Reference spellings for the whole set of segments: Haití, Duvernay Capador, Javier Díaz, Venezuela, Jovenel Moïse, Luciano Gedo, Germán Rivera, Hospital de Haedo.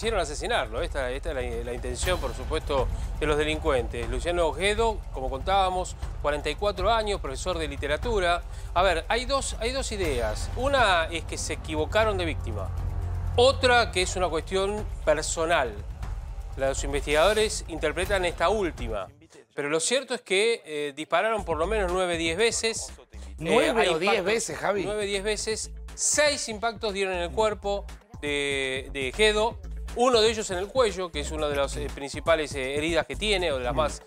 quisieron asesinarlo. Esta es la intención, por supuesto, de los delincuentes. Luciano Gedo, como contábamos, 44 años, profesor de literatura. A ver, hay dos ideas. Una es que se equivocaron de víctima. Otra que es una cuestión personal. Los investigadores interpretan esta última. Pero lo cierto es que dispararon por lo menos 9 o 10 veces. 9 o 10 veces, Javi. 9 o 10 veces. 6 impactos dieron en el cuerpo de Gedo, uno de ellos en el cuello, que es una de las principales heridas que tiene, o de las más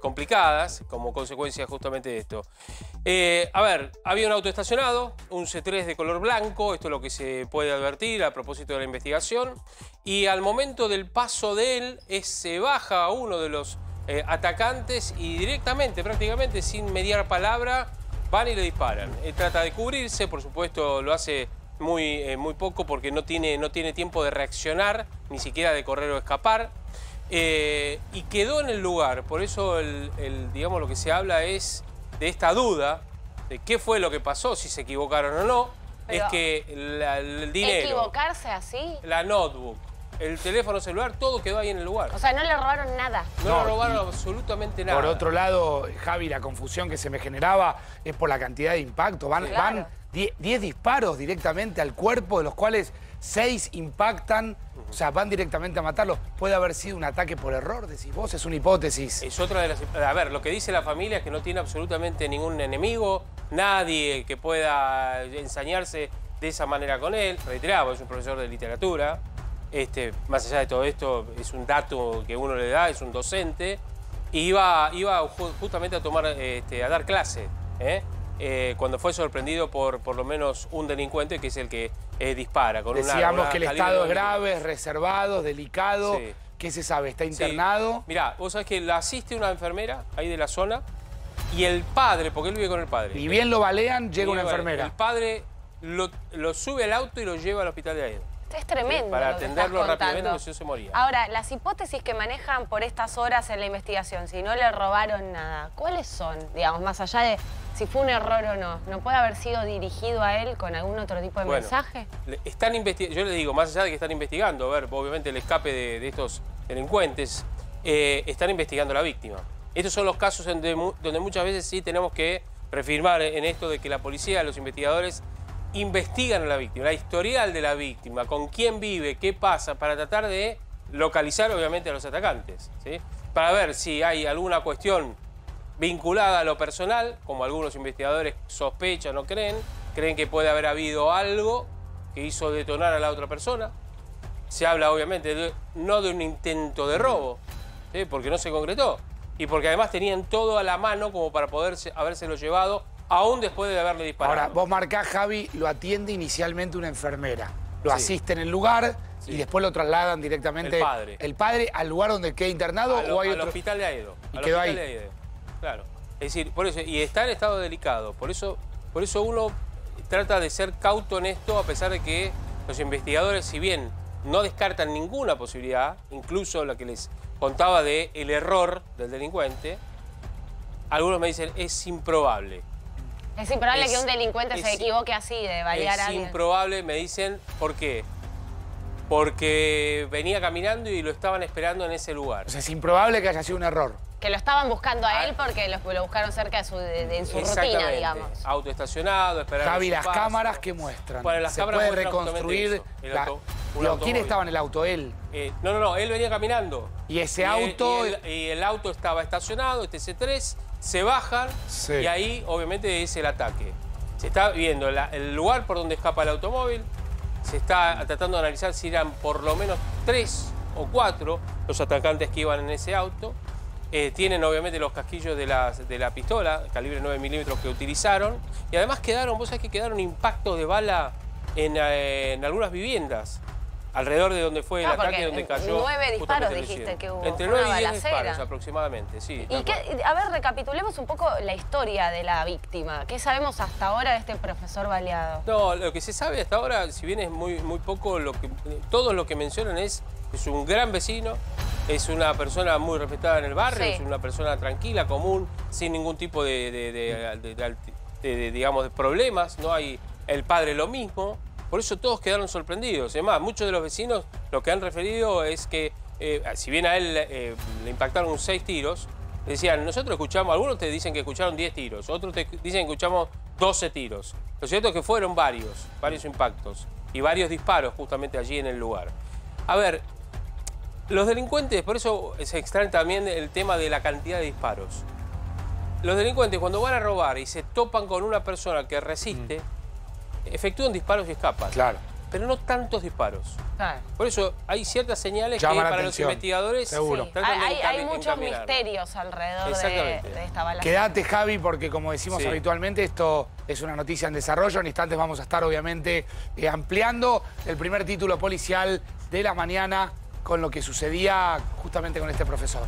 complicadas, como consecuencia justamente de esto. A ver, había un auto estacionado, un C3 de color blanco, esto es lo que se puede advertir a propósito de la investigación, y al momento del paso de él, se baja a uno de los atacantes y directamente, prácticamente, sin mediar palabra, van y le disparan. Él trata de cubrirse, por supuesto lo hace muy poco porque no tiene tiempo de reaccionar, ni siquiera de correr o escapar. Y quedó en el lugar, por eso digamos, lo que se habla es de esta duda, de qué fue lo que pasó, si se equivocaron o no. Pero es que el dinero... ¿Equivocarse así? La notebook, el teléfono celular, todo quedó ahí en el lugar. O sea, no le robaron nada. No le robaron absolutamente nada. Por otro lado, Javi, la confusión que se me generaba es por la cantidad de impactos. Van 10 disparos directamente al cuerpo, de los cuales 6 impactan, o sea, van directamente a matarlos. ¿Puede haber sido un ataque por error, decís vos? Es una hipótesis. Es otra de las... A ver, lo que dice la familia es que no tiene absolutamente ningún enemigo, nadie que pueda ensañarse de esa manera con él. Reiteramos, es un profesor de literatura. Más allá de todo esto, es un dato que uno le da, es un docente, y iba justamente a tomar, a dar clase, cuando fue sorprendido por lo menos un delincuente, que es el que dispara con Decíamos que el estado es grave, es reservado, delicado. Sí. ¿Qué se sabe? ¿Está internado? Sí. Mirá, vos sabés que la asiste una enfermera ahí de la zona, y el padre, porque él vive con el padre. Y bien lo balean, llega una enfermera. El padre lo sube al auto y lo lleva al hospital de Haedo. Es tremendo. Sí, para atenderlo rápidamente, porque si no se moría. Ahora, las hipótesis que manejan por estas horas en la investigación, si no le robaron nada, ¿cuáles son? Digamos, más allá de si fue un error o no, ¿no puede haber sido dirigido a él con algún otro tipo de mensaje? Están investigando, yo les digo, más allá de que están investigando, a ver, obviamente el escape de estos delincuentes, están investigando a la víctima. Estos son los casos donde muchas veces sí tenemos que reafirmar en esto de que la policía, los investigadores, investigan a la víctima, la historial de la víctima, con quién vive, qué pasa, para tratar de localizar obviamente a los atacantes, ¿sí? Para ver si hay alguna cuestión vinculada a lo personal, como algunos investigadores sospechan o creen que puede haber habido algo que hizo detonar a la otra persona. Se habla obviamente no de un intento de robo, ¿sí? Porque no se concretó y porque además tenían todo a la mano como para poder habérselo llevado, aún después de haberle disparado. Ahora, vos marcás, Javi, lo atiende inicialmente una enfermera. Lo asiste en el lugar y después lo trasladan directamente... El padre. El padre al lugar donde queda internado o hay otro... Al hospital de Haedo. Y quedó ahí. Claro. Es decir, por eso... Y está en estado delicado. Por eso uno trata de ser cauto en esto, a pesar de que los investigadores, si bien no descartan ninguna posibilidad, incluso la que les contaba de el error del delincuente, algunos me dicen, es improbable. Es improbable que un delincuente se equivoque así de balear a alguien. Es improbable, me dicen. ¿Por qué? Porque venía caminando y lo estaban esperando en ese lugar. O sea, es improbable que haya sido un error. Que lo estaban buscando a él porque lo buscaron cerca de su rutina, digamos. Auto estacionado, esperando. Javi, las cámaras que muestran. Bueno, las cámaras puede reconstruir. ¿Quién estaba en el auto? Él. No, él venía caminando. Y ese auto. Y el auto estaba estacionado, C3. Se bajan y ahí, obviamente, es el ataque. Se está viendo el lugar por donde escapa el automóvil. Se está tratando de analizar si eran por lo menos 3 o 4 los atacantes que iban en ese auto. Tienen, obviamente, los casquillos de la pistola, calibre 9 milímetros que utilizaron. Y además quedaron, vos sabés que quedaron impactos de bala en algunas viviendas. Alrededor de donde fue el ataque, donde cayó... 9 disparos dijiste que hubo. Entre 9 y 10 disparos aproximadamente, sí. A ver, recapitulemos un poco la historia de la víctima. ¿Qué sabemos hasta ahora de este profesor baleado? No, lo que se sabe hasta ahora, si bien es muy poco, todo lo que mencionan es un gran vecino, es una persona muy respetada en el barrio, es una persona tranquila, común, sin ningún tipo de problemas, no hay... El padre lo mismo. Por eso todos quedaron sorprendidos. Además, muchos de los vecinos lo que han referido es que, si bien a él le impactaron 6 tiros, decían, nosotros escuchamos, algunos te dicen que escucharon 10 tiros, otros te dicen que escuchamos 12 tiros. Lo cierto es que fueron varios impactos y varios disparos justamente allí en el lugar. A ver, los delincuentes, por eso se extraña también el tema de la cantidad de disparos. Los delincuentes cuando van a robar y se topan con una persona que resiste, efectúan disparos y escapan. Claro. Pero no tantos disparos. Claro. Por eso hay ciertas señales llaman que para atención. Los investigadores... Seguro. Sí. Hay muchos misterios alrededor de esta bala. Quédate, Javi, porque como decimos habitualmente, esto es una noticia en desarrollo. En instantes vamos a estar, obviamente, ampliando el primer título policial de la mañana con lo que sucedía justamente con este profesor.